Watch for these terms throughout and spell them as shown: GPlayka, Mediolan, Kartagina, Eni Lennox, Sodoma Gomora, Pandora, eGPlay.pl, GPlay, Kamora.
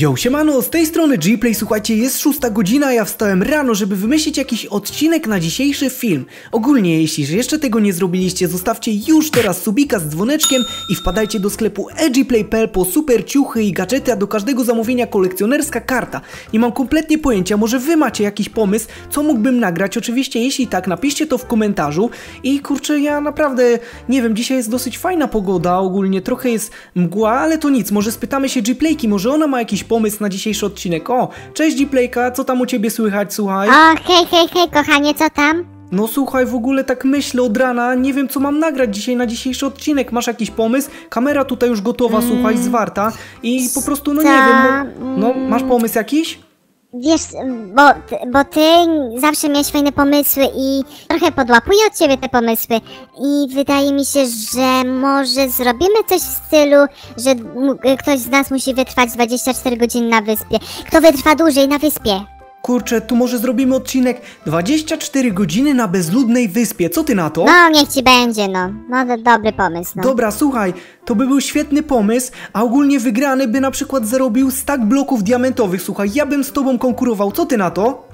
Yo, siemano, z tej strony GPlay, słuchajcie, jest 6 godzina, ja wstałem rano, żeby wymyślić jakiś odcinek na dzisiejszy film. Ogólnie, jeśli jeszcze tego nie zrobiliście, zostawcie już teraz subika z dzwoneczkiem i wpadajcie do sklepu eGPlay.pl po super ciuchy i gadżety, a do każdego zamówienia kolekcjonerska karta. Nie mam kompletnie pojęcia, może wy macie jakiś pomysł, co mógłbym nagrać, oczywiście jeśli tak, napiszcie to w komentarzu. I kurczę, ja naprawdę nie wiem, dzisiaj jest dosyć fajna pogoda, ogólnie trochę jest mgła, ale to nic, może spytamy się GPlayki, może ona ma jakiś pomysł na dzisiejszy odcinek. O, cześć GPlayka, co tam u ciebie słychać, słuchaj? O, hej, hej, hej, kochanie, co tam? No słuchaj, w ogóle tak myślę od rana, nie wiem co mam nagrać dzisiaj na dzisiejszy odcinek, masz jakiś pomysł? Kamera tutaj już gotowa, słuchaj, zwarta i po prostu, no co? Nie wiem, no masz pomysł jakiś? Wiesz, bo ty zawsze miałeś fajne pomysły i trochę podłapuję od ciebie te pomysły i wydaje mi się, że może zrobimy coś w stylu, że ktoś z nas musi wytrwać 24 godziny na wyspie. Kto wytrwa dłużej na wyspie? Kurczę, tu może zrobimy odcinek 24 godziny na bezludnej wyspie, co ty na to? No niech ci będzie, no dobry pomysł, no. Dobra, słuchaj, to by był świetny pomysł, a ogólnie wygrany by na przykład zarobił stack bloków diamentowych, słuchaj, ja bym z tobą konkurował, co ty na to?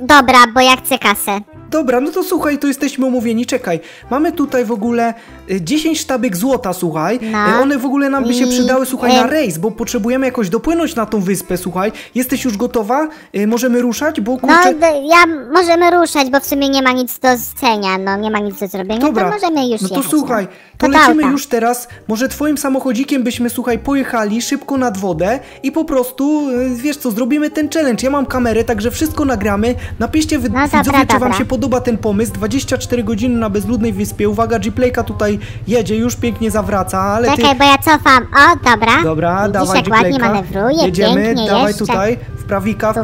Dobra, bo ja chcę kasę. Dobra, no to słuchaj, to jesteśmy umówieni, czekaj. Mamy tutaj w ogóle 10 sztabek złota, słuchaj. No. One w ogóle nam by się przydały, słuchaj, na rejs, bo potrzebujemy jakoś dopłynąć na tą wyspę, słuchaj. Jesteś już gotowa? Możemy ruszać, bo kurczę... No, możemy ruszać, bo w sumie nie ma nic do zcenia, no nie ma nic do zrobienia. Dobra, to możemy już jechać, słuchaj, to lecimy już teraz. Może twoim samochodzikiem byśmy, słuchaj, pojechali szybko nad wodę i po prostu, wiesz co, zrobimy ten challenge. Ja mam kamerę, także wszystko nagramy. Napiszcie widzowie, czy wam się podoba ten pomysł. 24 godziny na bezludnej wyspie. Uwaga, GPlayka tutaj jedzie, już pięknie zawraca, ale czekaj, bo ja cofam. O, dobra. Dobra, dawaj GPlayka. Jedziemy, dawaj tutaj. W prawika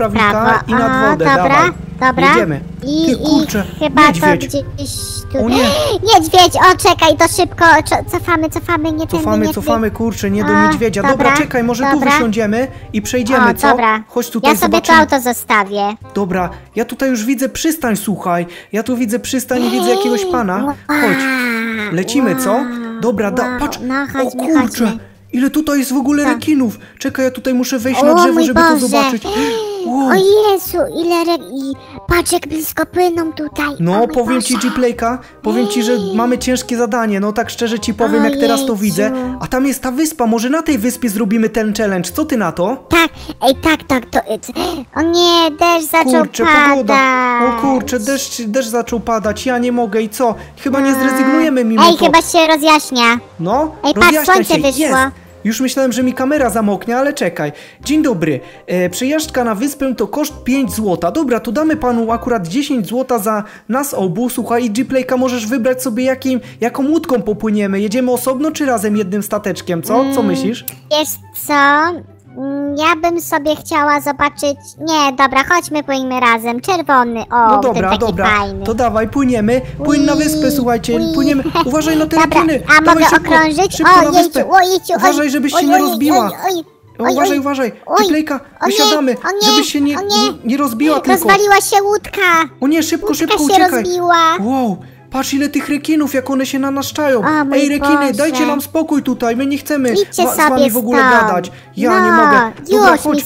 i nad wodę. Dobra, dawaj. Dobra. Jedziemy. Ty, kurczę, chyba niedźwiedź. To gdzieś tu. O nie. Niedźwiedź, o czekaj, to szybko. Cofamy, nie tędy. Cofamy, kurczę, nie do niedźwiedzia. Dobra, czekaj, może tu wysiądziemy i przejdziemy, co? Dobra. Chodź tutaj, ja sobie zobaczymy. To auto zostawię. Dobra, ja tutaj już widzę przystań, słuchaj. Ja tu widzę przystań i widzę jakiegoś pana. Chodź, lecimy, co? Dobra, patrz. No, chodźmy, o kurczę. Chodźmy. Ile tutaj jest w ogóle rekinów? Czekaj, ja tutaj muszę wejść na drzewo, żeby to zobaczyć. Wow. O Jezu, ile patrz, jak blisko płyną tutaj. No, powiem ci, GPlayka, powiem ci, że mamy ciężkie zadanie. No tak szczerze ci powiem, jak teraz to widzę. A tam jest ta wyspa, może na tej wyspie zrobimy ten challenge. Co ty na to? Tak, tak. O nie, deszcz zaczął padać. Pogoda. O kurczę, deszcz zaczął padać, ja nie mogę i co? Chyba nie zrezygnujemy mimo to. Chyba się rozjaśnia. No, patrz, słońce wyszło. Już myślałem, że mi kamera zamoknie, ale czekaj. Dzień dobry. Przejażdżka na wyspę to koszt 5 zł. Dobra, to damy panu akurat 10 zł za nas obu. Słuchaj, i GPlayka, możesz wybrać sobie jaką łódką popłyniemy. Jedziemy osobno czy razem jednym stateczkiem, co? Co myślisz? Wiesz co? Ja bym sobie chciała zobaczyć... Nie, dobra, chodźmy, płyńmy razem. Czerwony, o, no dobra, ten taki fajny. To dawaj, płyniemy. Płyń na wyspę, słuchajcie, płyniemy. Uważaj na te rekiny. A dawaj, mogę szybko, okrążyć? Szybko na wyspę. Uważaj, żebyś się nie rozbiła. Uważaj, GPlayka, wysiadamy, żebyś się nie rozbiła tylko. Rozwaliła się łódka. O nie, szybko, uciekaj. Łódka się rozbiła. Wow. Patrz, ile tych rekinów, jak one się nanaszczają. Ej, rekiny, dajcie nam spokój tutaj, my nie chcemy z wami w ogóle gadać. Ja nie mogę. Dobra, chodź.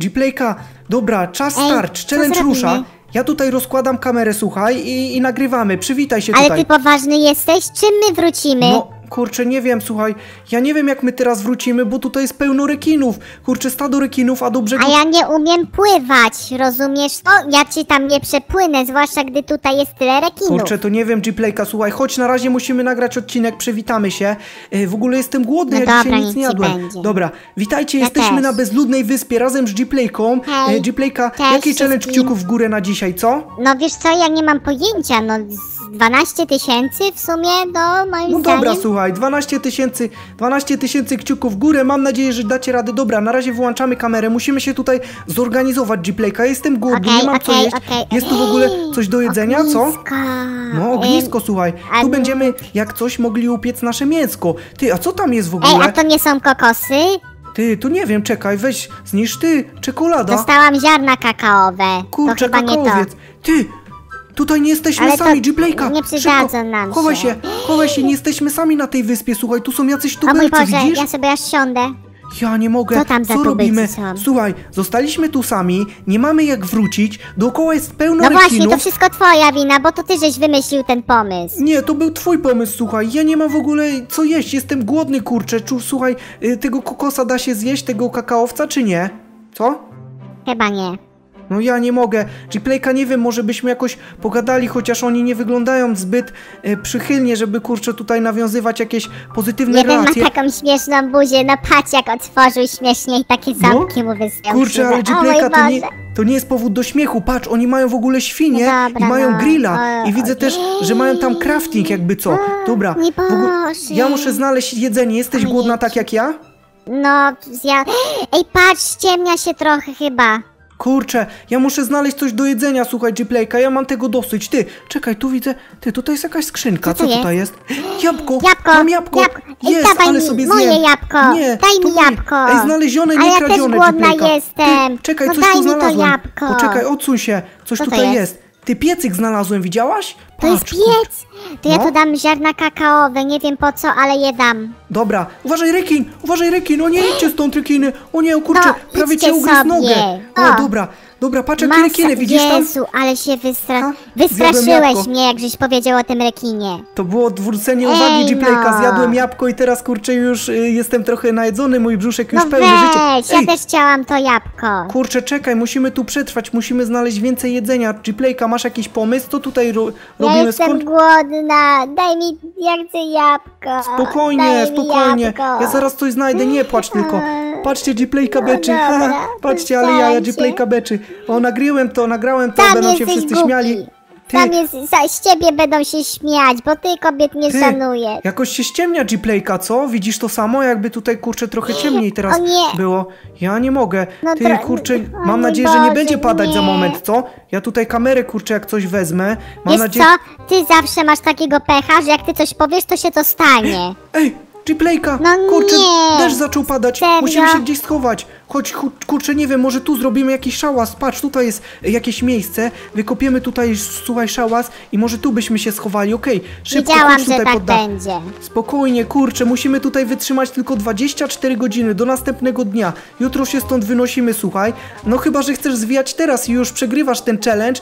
GPlayka, dobra, czas start, challenge rusza. Ja tutaj rozkładam kamerę, słuchaj, i nagrywamy. Przywitaj się tutaj. Ale ty poważny jesteś? Czym my wrócimy? No, kurczę, nie wiem, słuchaj. Ja nie wiem, jak my teraz wrócimy, bo tutaj jest pełno rekinów. Kurczę, stado rekinów, a do brzegu... A ja nie umiem pływać, rozumiesz? O, ja ci tam nie przepłynę, zwłaszcza gdy tutaj jest tyle rekinów. Kurczę, to nie wiem, GPlayka, słuchaj, choć na razie musimy nagrać odcinek, przywitamy się. W ogóle jestem głodny, no ja dobra, dzisiaj nic nie jadłem. Dobra, witajcie, jesteśmy na bezludnej wyspie razem z GPlayką. GPlayka, jaki challenge kciuków w górę na dzisiaj, co? No wiesz co, ja nie mam pojęcia, 12 tysięcy w sumie, no moim zdaniem. No dobra, słuchaj, 12 tysięcy kciuków w górę, mam nadzieję, że dacie radę. Dobra, na razie wyłączamy kamerę, musimy się tutaj zorganizować, GPlayka, jestem głodny, nie mam co jeść. Jest tu w ogóle coś do jedzenia, ognisko. Co? No ognisko, słuchaj, tu będziemy jak coś mogli upiec nasze mięsko. Ty, a co tam jest w ogóle? A to nie są kokosy? Ty, to nie wiem, czekaj, weź, zniszcz ty, czekolada. Dostałam ziarna kakaowe, kurczę, to chyba nie to. Ty! Tutaj nie jesteśmy sami, GPlayka! Nie przydadzą nam się. Chowaj się, nie jesteśmy sami na tej wyspie, słuchaj, tu są jacyś tubelcy, widzisz? Ja sobie aż siądę. Ja nie mogę, co tam co robimy? Słuchaj, zostaliśmy tu sami, nie mamy jak wrócić, dookoła jest pełno rekinów. No właśnie, to wszystko twoja wina, bo to ty żeś wymyślił ten pomysł. Nie, to był twój pomysł, słuchaj, ja nie mam w ogóle co jeść, jestem głodny, kurczę, słuchaj, tego kokosa da się zjeść, tego kakaowca, czy nie? Co? Chyba nie. No ja nie mogę. GPlayka, nie wiem, może byśmy jakoś pogadali, chociaż oni nie wyglądają zbyt przychylnie, żeby, kurczę, tutaj nawiązywać jakieś pozytywne relacje. Ma taką śmieszną buzię, no patrz jak otworzył śmiesznie i takie zamki mu wyzwiał. Kurczę, ale GPlayka, to nie jest powód do śmiechu. Patrz, oni mają w ogóle świnie i mają grilla. I widzę też, że mają tam crafting jakby co. Dobra, ja muszę znaleźć jedzenie. Jesteś głodna tak jak ja? No, ja... Ej, patrz, ciemnia się trochę chyba. Kurczę, ja muszę znaleźć coś do jedzenia, słuchaj, GPlayka, ja mam tego dosyć. Ty, czekaj, tu widzę, ty, tutaj jest jakaś skrzynka, co tutaj jest? Jabłko, mam jabłko, jest, dawaj ale sobie moje zjem. Jabłko, nie, daj mi jabłko. Ej, znalezione, nie kradzione, GPlayka. Ale ja też głodna jestem, ty, czekaj, no coś tu znalazłem. Jabłko. Poczekaj, odsuń się, coś tutaj jest. Ty, piecyk znalazłem, widziałaś? Patrz, to jest piec! To ja tu dam ziarna kakaowe, nie wiem po co, ale je dam. Dobra, uważaj rekin, o nie, idźcie stąd rekiny, o nie, kurczę, prawie cię ugryzł nogę. O, dobra, patrz jakie rekiny, widzisz tam? Jezu, ale się wystraszyłeś mnie, jak żeś powiedział o tym rekinie. To było odwrócenie uwagi, GPlayka, zjadłem jabłko i teraz, kurczę, już jestem trochę najedzony, mój brzuszek już pełni życie. Ja też chciałam to jabłko. Kurczę, czekaj, musimy tu przetrwać, musimy znaleźć więcej jedzenia. GPlayka, masz jakiś pomysł, co tutaj robimy? Ja jestem głodna, daj mi, ja chcę jabłko. Spokojnie, ja zaraz coś znajdę, nie płacz tylko. Patrzcie, GPlayka beczy, patrzcie, ale ja GPlayka beczy. O, nagrałem to, będą się wszyscy śmiali. Z ciebie będą się śmiać, bo ty kobiet nie szanujesz. Jakoś się ściemnia GPlayka, co? Widzisz to samo? Jakby tutaj, kurczę, trochę ciemniej teraz było. Ja nie mogę. No ty, kurczę, mam nadzieję, że nie będzie padać za moment, co? Ja tutaj kamerę, kurczę, jak coś wezmę. Wiesz co? Ty zawsze masz takiego pecha, że jak ty coś powiesz, to się to stanie. Ej! GPlayka, kurczę, deszcz zaczął padać, musimy się gdzieś schować. Chodź, kurczę, nie wiem, może tu zrobimy jakiś szałas. Patrz, tutaj jest jakieś miejsce, wykopiemy tutaj, słuchaj, szałas i może tu byśmy się schowali, okej. Szybko, wiedziałam, że tak będzie. Spokojnie, kurczę, musimy tutaj wytrzymać tylko 24 godziny do następnego dnia. Jutro się stąd wynosimy, słuchaj. No chyba, że chcesz zwijać teraz i już przegrywasz ten challenge,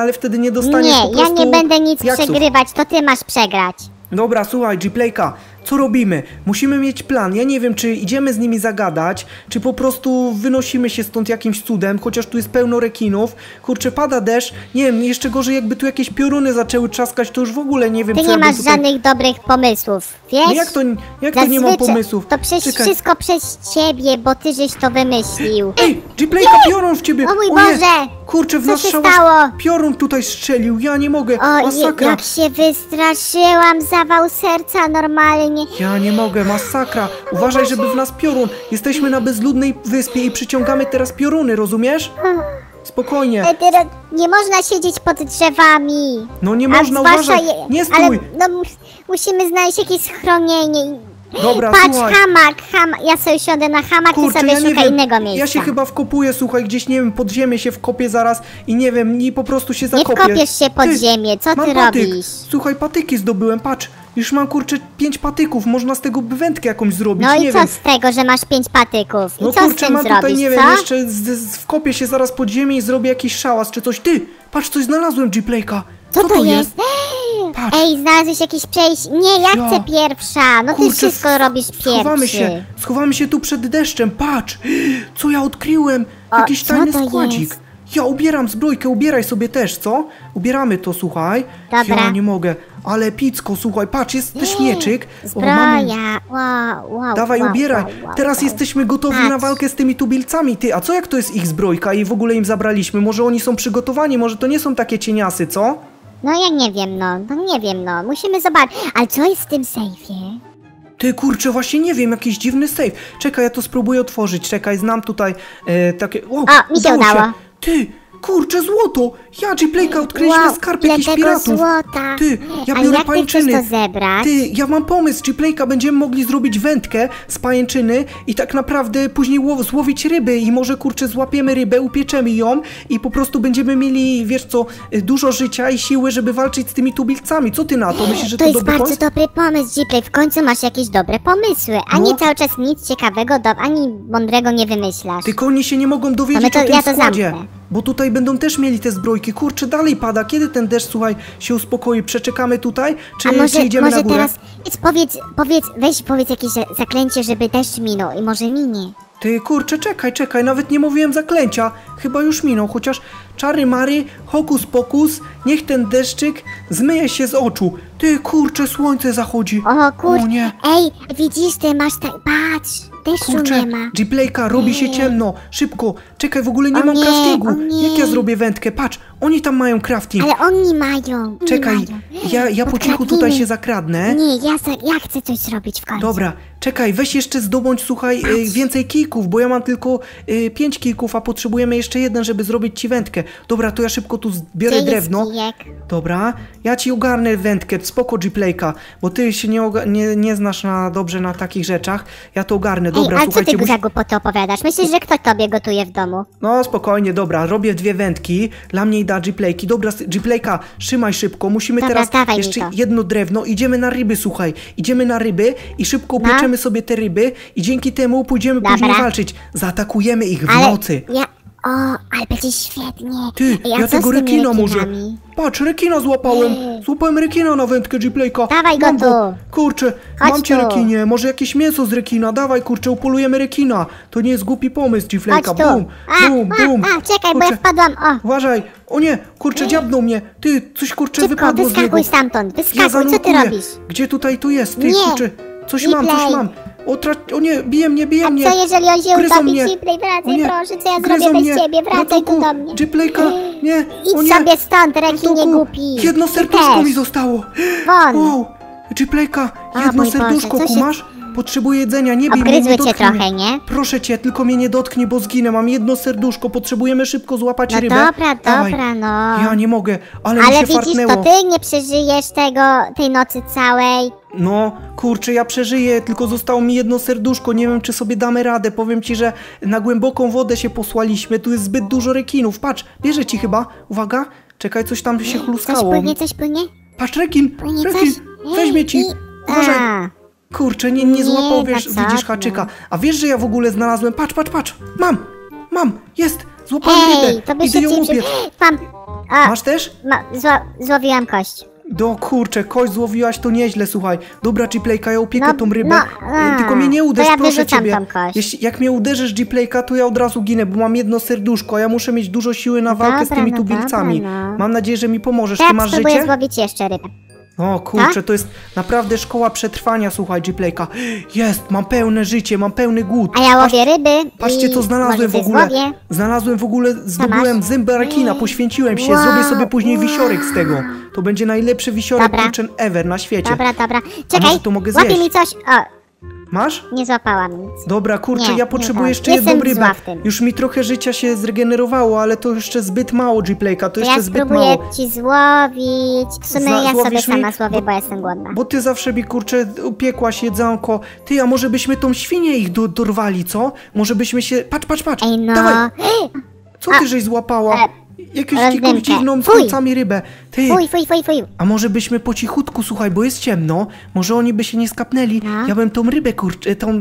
ale wtedy nie dostaniesz po prostu... Nie, ja nie będę nic przegrywać, to ty masz przegrać. Dobra, słuchaj, GPlayka, co robimy? Musimy mieć plan. Ja nie wiem, czy idziemy z nimi zagadać, czy po prostu wynosimy się stąd jakimś cudem, chociaż tu jest pełno rekinów. Kurczę, pada deszcz. Nie wiem, jeszcze gorzej, jakby tu jakieś pioruny zaczęły trzaskać, to już w ogóle nie wiem, co ja bym tutaj... Ty nie masz żadnych dobrych pomysłów, wiesz? No jak to nie mam pomysłów? To wszystko przez ciebie, bo ty żeś to wymyślił. Ej, GPlayka, piorun w ciebie! O mój Boże! Kurczę, w nas szałas piorun tutaj strzelił, ja nie mogę, masakra. Jak się wystraszyłam, zawał serca normalnie. Ja nie mogę, masakra. Uważaj, żeby w nas piorun. Jesteśmy na bezludnej wyspie i przyciągamy teraz pioruny, rozumiesz? Spokojnie. Nie można siedzieć pod drzewami. No nie można, uważaj, nie stój. Ale, no, musimy znaleźć jakieś schronienie. Dobra, patrz, słuchaj. Hamak, ja sobie siądę na hamak, kurczę, ty sobie szukaj innego miejsca. Ja się chyba wkopuję, słuchaj, gdzieś, nie wiem, pod ziemię się wkopię zaraz i nie wiem, i po prostu się zakopię. Nie wkopiesz się pod ziemię, co ty robisz? Słuchaj, patyki zdobyłem, patrz. Już mam, kurczę, 5 patyków, można z tego wędkę jakąś zrobić, no nie wiem. No i co z tego, że masz 5 patyków? I no co, kurczę, z tym mam tutaj, nie wiem, jeszcze wkopię się zaraz pod ziemię i zrobię jakiś szałas czy coś. Ty, patrz, coś znalazłem, GPlayka. Co to jest? Patrz. Ej, znalazłeś jakieś przejście. Nie, ja chcę pierwsza. No kurczę, ty wszystko robisz pierwszy. Schowamy się tu przed deszczem. Patrz, co ja odkryłem. Jakiś tajny składzik. Ja ubieram zbrojkę, ubieraj sobie też, co? Ubieramy to, słuchaj. Dobra. Ja nie mogę. Ale picko, słuchaj, patrz, jest też mieczyk. Zbroja, wow, dawaj, ubieraj. Teraz jesteśmy gotowi na walkę z tymi tubylcami. Ty, a co jak to jest ich zbrojka i w ogóle im zabraliśmy? Może oni są przygotowani, może to nie są takie cieniasy, co? No ja nie wiem, no nie wiem, musimy zobaczyć. Ale co jest w tym sejfie? Ty, kurczę, właśnie nie wiem, jakiś dziwny sejf. Czekaj, ja to spróbuję otworzyć, czekaj, znam tutaj takie... O, mi się udało. Ty, Kurczę, złoto! Ja, GPlayka, odkryliśmy skarb jakichś piratów. Złota. Ty, ja biorę pańczyny. Jak ty chcesz to zebrać? Ty, ja mam pomysł, GPlayka, będziemy mogli zrobić wędkę z pajęczyny i tak naprawdę później złowić ryby i może, kurczę, złapiemy rybę, upieczemy ją i po prostu będziemy mieli, wiesz co, dużo życia i siły, żeby walczyć z tymi tubylcami. Co ty na to? Myślisz, że to jest bardzo dobry pomysł, GPlay. W końcu masz jakieś dobre pomysły. Ani cały czas nic ciekawego, ani mądrego nie wymyślasz. Tylko oni się nie mogą dowiedzieć o tym składzie. Bo tutaj będą też mieli te zbrojki. Kurczę, dalej pada. Kiedy ten deszcz, słuchaj, się uspokoi? Przeczekamy tutaj, czy idziemy na górę? Teraz idź, powiedz jakieś zaklęcie, żeby deszcz minął i może minie. Ty, kurczę, czekaj, nawet nie mówiłem zaklęcia. Chyba już minął, chociaż czary mary, hokus pokus, niech ten deszczyk zmyje się z oczu. Ty, kurczę, słońce zachodzi. O kurczę, ej, widzisz, ty masz tak, patrz, deszczu kurczę, nie ma. GPlayka, robi się ciemno, szybko, czekaj, w ogóle nie mam craftingu. Jak ja zrobię wędkę, patrz, oni tam mają crafting. Ale oni mają, Czekaj, ja po cichu tutaj się zakradnę. Nie, ja chcę coś zrobić w końcu. Dobra, czekaj, weź jeszcze zdobądź, słuchaj, więcej kijków, bo ja mam tylko 5 kijków, a potrzebujemy jeszcze jeden, żeby zrobić ci wędkę. Dobra, to ja szybko tu zbiorę drewno. Dobra, ja ci ogarnę wędkę, spoko, GPlayka, bo ty się nie znasz dobrze na takich rzeczach. Ja to ogarnę, dobra. Ej, ale co ty za głupoty opowiadasz? Myślisz, że kto tobie gotuje w domu? No spokojnie, dobra, robię 2 wędki, dla mnie i dla GPlayki. Dobra, GPlayka, trzymaj szybko, musimy teraz jeszcze jedno drewno, idziemy na ryby, słuchaj, idziemy na ryby i szybko upieczemy sobie te ryby i dzięki temu pójdziemy później walczyć. Zaatakujemy ich w nocy. Ale będzie świetnie. Ty, ja tego rekina może. Patrz, rekina złapałem. Złapałem rekina na wędkę, GPlayka. Dawaj go tu. Kurczę, mam cię, rekinie. Może jakieś mięso z rekina. Dawaj, kurczę, upolujemy rekina. To nie jest głupi pomysł, GPlayka. Bum, bum, bum. Czekaj, bo ja wpadłam. Uważaj. O nie, kurczę, dziabnął mnie. Ty, coś, kurczę, wypadło z niego. Wyskakuj stamtąd. Wyskakuj, co ty robisz? Gdzie tutaj tu jest? Ty, kurczę, coś mam. O nie, bije mnie. A co jeżeli on się utopi? GPlay, wracaj, proszę, co ja zrobię bez ciebie? Wracaj tu do mnie. GPlayka, nie. Idź sobie stąd, rekinie głupi. Jedno serduszko mi zostało. Wow, GPlayka, jedno serduszko, kumasz? Potrzebuję jedzenia, nie bij mnie, nie dotknij trochę, nie? Proszę cię, tylko mnie nie dotknij, bo zginę, mam jedno serduszko, potrzebujemy szybko złapać rybę. Dobra. Ja nie mogę, ale mi się fartnęło. Ale widzisz, to ty nie przeżyjesz tej nocy całej. No, kurczę, ja przeżyję, tylko zostało mi jedno serduszko, nie wiem, czy sobie damy radę. Powiem ci, że na głęboką wodę się posłaliśmy, tu jest zbyt dużo rekinów. Patrz, bierze ci chyba, uwaga, czekaj, coś tam się chluskało. Coś płynie. Patrz, rekin, weźmie ci, uważaj. Kurczę, nie złapał, widzisz, haczyka. A wiesz, że ja w ogóle znalazłem, patrz, mam, jest, złapałem rybę, idę ją upiec. Masz też? Złowiłam kość. Kurczę, kość złowiłaś, to nieźle, słuchaj. Dobra, GPlayka, ja upiekę tą rybę, tylko mnie nie uderz, proszę ciebie. Jak mnie uderzysz, GPlayka, to ja od razu ginę, bo mam jedno serduszko, a ja muszę mieć dużo siły na walkę z tymi tubilcami. Mam nadzieję, że mi pomożesz, ty masz życie? Spróbuję złowić jeszcze rybę. O kurczę, to jest naprawdę szkoła przetrwania, słuchaj, GPlayka. Jest, mam pełne życie, mam pełny głód. A ja łowię ryby. Patrzcie, co znalazłem w ogóle. Znalazłem w ogóle, zdobyłem zęby rekina, poświęciłem się, zrobię sobie później wisiorek z tego. To będzie najlepszy wisiorek ever na świecie. Dobra. Czekaj, łapię mi coś. Masz? Nie złapałam nic. Dobra, kurczę, ja potrzebuję jeszcze jedną rybę. Już mi trochę życia się zregenerowało, ale to jeszcze zbyt mało, GPlayka, to jeszcze zbyt mało. Ja spróbuję ci złowić. W sumie ja sobie sama złowię, bo jestem głodna. Bo ty zawsze mi, kurczę, upiekłaś jedzonko. Ty, a może byśmy tą świnię ich dorwali, co? Może byśmy się... Patrz. Ej, no. Dawaj. Co ty żeś złapała? Jakąś dziwną z końcami rybę. Ty, fuj. A może byśmy po cichutku, słuchaj, bo jest ciemno, może oni by się nie skapnęli. Ja bym tą rybę, kurczę, tą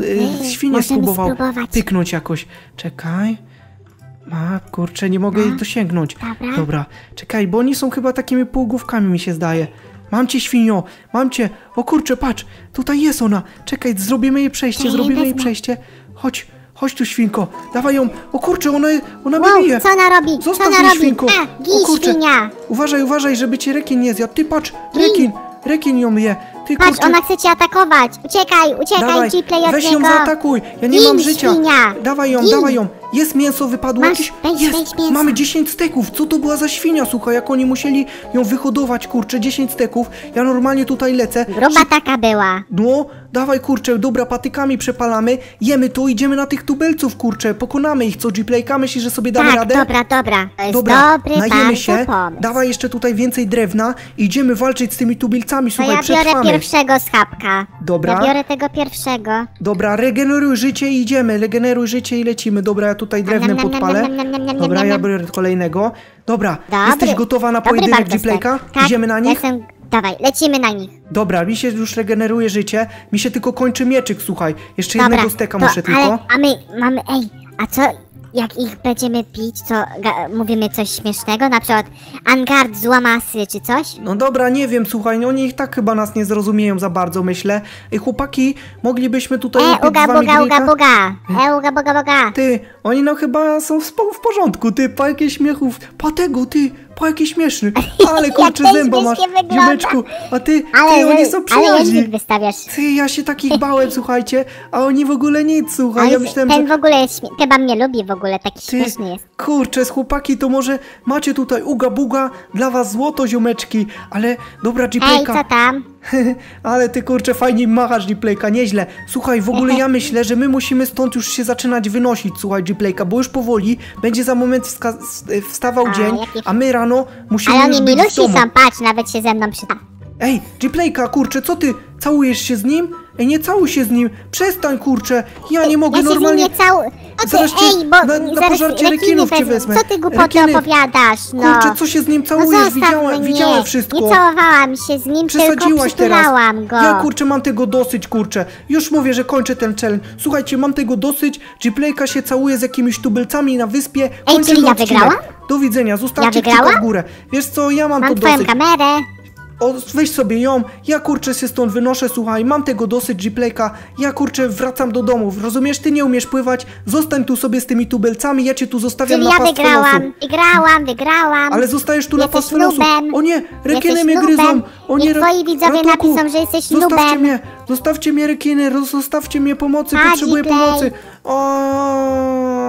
świnię spróbował pyknąć jakoś. Czekaj. Kurczę, nie mogę jej dosięgnąć. Dobra, czekaj, bo oni są chyba takimi półgłówkami, mi się zdaje. Mam cię, świnio, mam cię. O kurczę, patrz, tutaj jest ona. Czekaj, zrobimy jej przejście, Chodź. Chodź tu, świnko, dawaj ją. O kurczę, ona mnie bije. Co ona robi? Zostaw mnie, świnko. O kurczę. Uważaj, żeby cię rekin nie zjadł. Ty patrz, rekin ją je. Ty, patrz, kurczę, ona chce cię atakować. Uciekaj, GPlay, od niego. Weź ją zaatakuj, ja nie mam życia. Dawaj ją. Jest mięso, wypadło jakieś... Jest! Mamy 10 steków! Co to była za świnia, słuchaj? Jak oni musieli ją wyhodować, kurczę, 10 steków. Ja normalnie tutaj lecę. Gruba taka była. No, dawaj, kurczę, dobra, patykami przepalamy. Jemy to, idziemy na tych tubelców, kurczę. Pokonamy ich, co, GPlayka? Myślisz, że sobie damy radę? Dobra. To jest dobry, najemy się. Pomysł. Dawaj jeszcze tutaj więcej drewna. Idziemy walczyć z tymi tubelcami, słuchaj, ja przetrwamy. Ja biorę pierwszego schabka. Dobra. Ja biorę tego pierwszego. Dobra, regeneruj życie i idziemy. Regeneruj życie i lecimy. Dobra, ja tutaj drewnem podpalę. Dobra, ja biorę kolejnego. Dobra, jesteś gotowa na pojedynek, GPlayka? Idziemy na nich? Dawaj, lecimy na nich. Dobra, mi się już regeneruje życie. Mi się tylko kończy mieczyk, słuchaj. Jeszcze jednego steka muszę tylko. A my mamy, a co, jak ich będziemy pić, co, mówimy coś śmiesznego? Na przykład Angard z łamasy, czy coś? No dobra, nie wiem, słuchaj, no oni ich tak chyba nas nie zrozumieją za bardzo, myślę. Chłopaki, moglibyśmy tutaj... Uga boga. Ty, oni no chyba są w porządku, ty, po jakichś śmiechów, po tego, ty... O, jaki śmieszny, ale kurczę zęba masz, dziubeczku, a ty oni są przyjaźni. Ty, ja się takich bałem, słuchajcie, a oni w ogóle nic, słuchaj, ja myślałem, ten w ogóle jest chyba mnie lubi w ogóle, taki śmieszny jest. Kurczę, z chłopaki, to może macie tutaj uga buga, dla was złoto, ziomeczki, ale dobra, GPlayka. Hej, co tam? Ale ty, kurczę, fajnie machasz, GPlayka, nieźle. Słuchaj, w ogóle ja myślę, że my musimy stąd już się zaczynać wynosić, słuchaj, GPlayka, bo już powoli będzie za moment wstawał dzień, a my rano musimy... Ale oni milusi są, patrz, nawet się ze mną przyda. Ej, GPlayka, kurczę, co ty? Całujesz się z nim? Ej, nie całuj się z nim, przestań, kurczę, ja nie mogę normalnie... Zaraz na pożarcie rekinów cię wezmę. Co ty głupoty opowiadasz, no? Kurczę, co się z nim całujesz? No widziałem wszystko. Nie całowałam się z nim, tylko przytulałam go. Ja, kurczę, mam tego dosyć, kurczę. Już mówię, że kończę ten challenge. Słuchajcie, mam tego dosyć. GPlayka się całuje z jakimiś tubylcami na wyspie. Kończę ten odcinek. Ja wygrałam? Do widzenia, zostawcie kciuka w górę. Wiesz co, ja mam to dosyć. Mam twoją kamerę. O, weź sobie ją, ja, kurczę, się stąd wynoszę, słuchaj, mam tego dosyć, GPlayka, ja, kurczę, wracam do domu, rozumiesz, ty nie umiesz pływać, zostań tu sobie z tymi tubelcami, ja cię tu zostawiam. Czyli na pastwę losu. Wygrałam. Ale zostajesz tu na pastwę losu. O nie, rekiny mnie gryzą. O nie, twoi widzowie napiszą, że jesteś nubem. Zostawcie mnie, rekiny, zostawcie mnie, pomocy, potrzebuję pomocy. O.